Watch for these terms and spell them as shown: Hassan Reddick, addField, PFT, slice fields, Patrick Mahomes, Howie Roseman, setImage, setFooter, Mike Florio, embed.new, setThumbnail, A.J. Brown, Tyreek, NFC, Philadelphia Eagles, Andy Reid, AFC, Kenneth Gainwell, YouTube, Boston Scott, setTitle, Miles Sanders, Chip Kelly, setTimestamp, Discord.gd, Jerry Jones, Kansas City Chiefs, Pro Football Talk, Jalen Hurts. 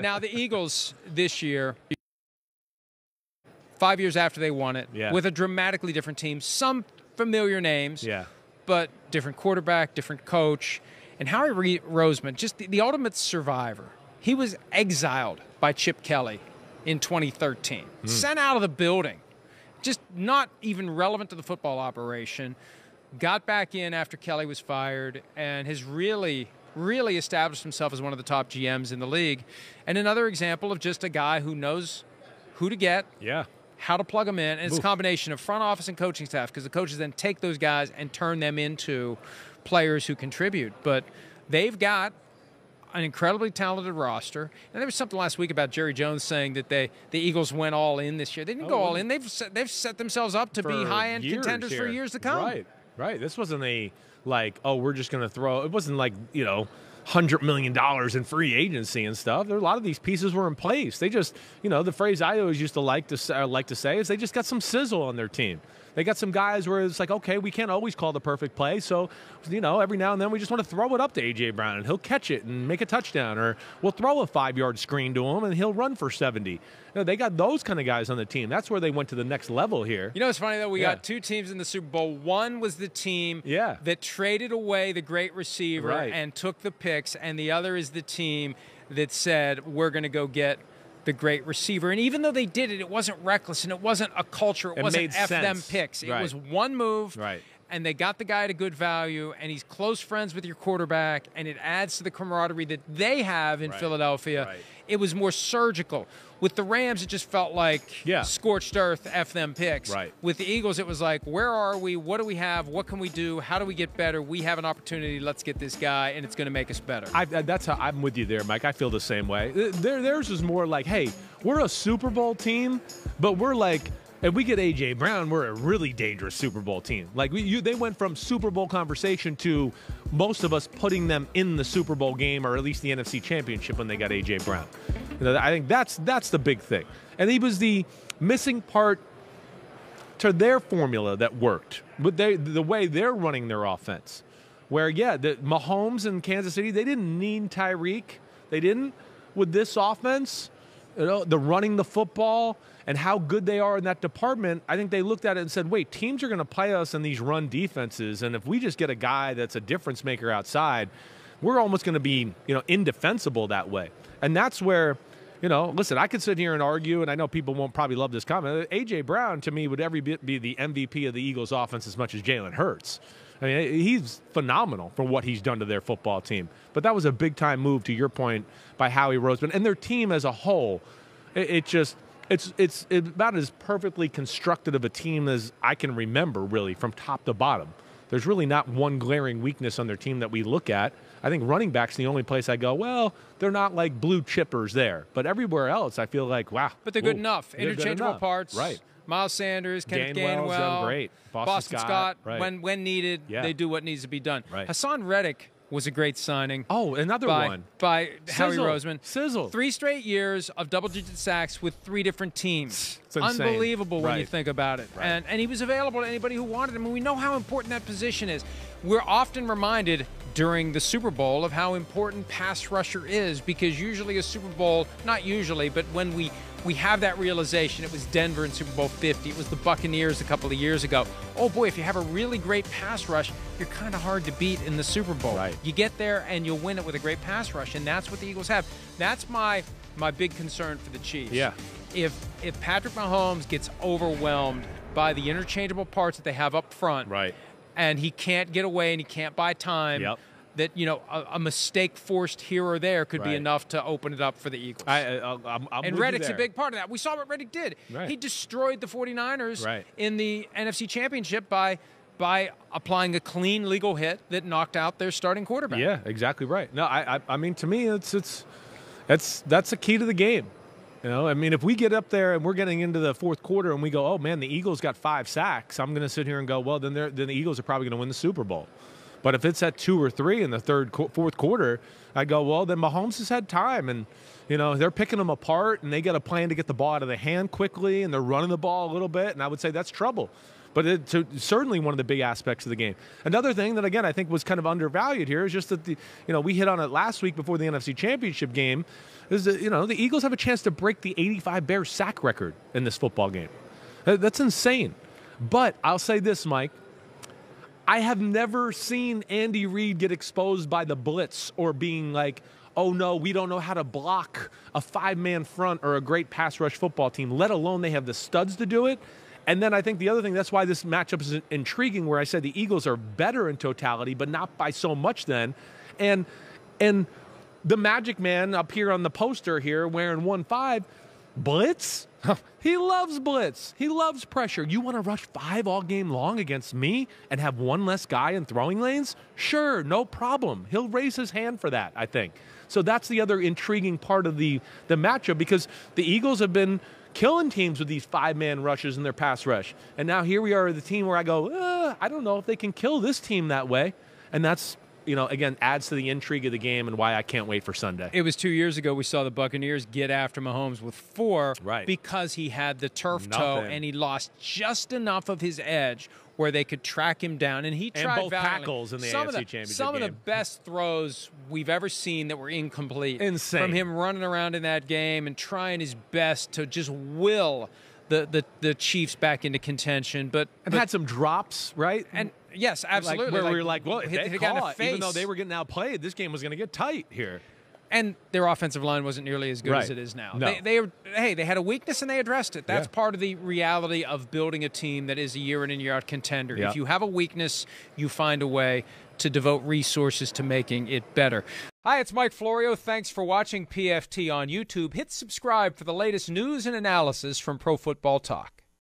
Now, the Eagles this year, 5 years after they won it, with a dramatically different team, some familiar names, but different quarterback, different coach. And Howie Roseman, just the ultimate survivor, he was exiled by Chip Kelly in 2013, sent out of the building, just not even relevant to the football operation, got back in after Kelly was fired, and has really, really established himself as one of the top GMs in the league. And another example of just a guy who knows who to get, how to plug them in. And it's a combination of front office and coaching staff, because the coaches then take those guys and turn them into players who contribute. But they've got an incredibly talented roster. And there was something last week about Jerry Jones saying that the Eagles went all in this year. They didn't go all in. They've set themselves up to be high-end contenders for years to come. Right, right. This wasn't a, like, oh, we're just going to throw. It wasn't like, you know, $100 million in free agency and stuff. There, a lot of these pieces were in place. They just, you know, the phrase I always used to like to say is they just got some sizzle on their team. They got some guys where it's like, okay, we can't always call the perfect play. So, you know, every now and then we just want to throw it up to A.J. Brown, and he'll catch it and make a touchdown. Or we'll throw a 5-yard screen to him, and he'll run for 70. You know, they got those kind of guys on the team. That's where they went to the next level here. You know, it's funny, though. We got two teams in the Super Bowl. One was the team that traded away the great receiver and took the picks, and the other is the team that said, we're going to go get the great receiver. And even though they did it, it wasn't reckless, and it wasn't a culture. It wasn't F them picks. It was one move, and they got the guy at a good value, and he's close friends with your quarterback, and it adds to the camaraderie that they have in Philadelphia. It was more surgical. With the Rams, it just felt like scorched earth, F them picks. With the Eagles, it was like, where are we? What do we have? What can we do? How do we get better? We have an opportunity. Let's get this guy, and it's going to make us better. That's how I'm with you there, Mike. I feel the same way. Theirs is more like, hey, we're a Super Bowl team, but we're like, if we get A.J. Brown, we're a really dangerous Super Bowl team. Like, they went from Super Bowl conversation to most of us putting them in the Super Bowl game, or at least the NFC Championship, when they got A.J. Brown. You know, I think that's the big thing. And he was the missing part to their formula that worked, but the way they're running their offense. Where, Mahomes and Kansas City, they didn't need Tyreek. They didn't. With this offense, you know, the running the football and how good they are in that department, I think they looked at it and said, wait, teams are going to play us in these run defenses, and if we just get a guy that's a difference maker outside, we're almost going to be, you know, indefensible that way. And that's where, you know, listen, I could sit here and argue, and I know people won't probably love this comment, A.J. Brown, to me, would every bit be the MVP of the Eagles offense as much as Jalen Hurts. I mean, he's phenomenal for what he's done to their football team. But that was a big-time move, to your point, by Howie Roseman. And their team as a whole, it's about as perfectly constructed of a team as I can remember, really, from top to bottom. There's really not one glaring weakness on their team that we look at. I think running back's the only place I go, well, they're not like blue chippers there. But everywhere else, I feel like, wow. But they're good enough. Interchangeable parts. Right. Miles Sanders, Kenneth Gainwell, done great. Boston Scott when needed, they do what needs to be done. Hassan Reddick was a great signing. Oh, another one. By Howie Roseman. Sizzle. 3 straight years of double-digit sacks with 3 different teams. It's unbelievable when you think about it. And he was available to anybody who wanted him. And we know how important that position is. We're often reminded during the Super Bowl of how important pass rusher is, because usually a Super Bowl, not usually, but when we have that realization, it was Denver in Super Bowl 50, it was the Buccaneers a couple of years ago. Oh boy, if you have a really great pass rush, you're kind of hard to beat in the Super Bowl. You get there and you'll win it with a great pass rush, and that's what the Eagles have. That's my big concern for the Chiefs. If Patrick Mahomes gets overwhelmed by the interchangeable parts that they have up front, and he can't get away and he can't buy time, that, you know, a mistake forced here or there could be enough to open it up for the Eagles. And Reddick's a big part of that. We saw what Reddick did. He destroyed the 49ers in the NFC Championship by applying a clean legal hit that knocked out their starting quarterback. Yeah, exactly right. No, I mean, to me, that's the key to the game. You know, I mean, if we get up there and we're getting into the fourth quarter and we go, oh, man, the Eagles got 5 sacks, I'm going to sit here and go, well, then the Eagles are probably going to win the Super Bowl. But if it's at 2 or 3 in the fourth quarter, I go, well, then Mahomes has had time. And, you know, they're picking them apart, and they got a plan to get the ball out of the hand quickly, and they're running the ball a little bit. And I would say that's trouble. But it's certainly one of the big aspects of the game. Another thing that, again, I think was kind of undervalued here is just that, we hit on it last week before the NFC Championship game, is that, the Eagles have a chance to break the 85 Bears sack record in this football game. That's insane. But I'll say this, Mike. I have never seen Andy Reid get exposed by the blitz or being like, oh, no, we don't know how to block a five-man front or a great pass rush football team, let alone they have the studs to do it. And then I think the other thing, that's why this matchup is intriguing, where I said the Eagles are better in totality, but not by so much then. And the Magic Man up here on the poster here wearing 1-5, blitz? He loves blitz. He loves pressure. You want to rush five all game long against me and have one less guy in throwing lanes? Sure, no problem. He'll raise his hand for that, I think. So that's the other intriguing part of the matchup, because the Eagles have been killing teams with these five-man rushes in their pass rush. And now here we are, the team where I go, I don't know if they can kill this team that way. And that's, again, adds to the intrigue of the game and why I can't wait for Sunday. It was 2 years ago we saw the Buccaneers get after Mahomes with four, right, because he had the turf toe and he lost just enough of his edge where they could track him down. And he tried both valiantly. Tackles in the AFC Championship game. Some of the best throws we've ever seen that were incomplete. Insane. From him running around in that game and trying his best to just will the Chiefs back into contention. But had some drops, right? And yes, absolutely. Like, where we were like, well, if they call it, even though they were getting outplayed, this game was going to get tight here. And their offensive line wasn't nearly as good as it is now. No. They had a weakness and they addressed it. That's part of the reality of building a team that is a year in and year out contender. Yeah. If you have a weakness, you find a way to devote resources to making it better. Hi, it's Mike Florio. Thanks for watching PFT on YouTube. Hit subscribe for the latest news and analysis from Pro Football Talk.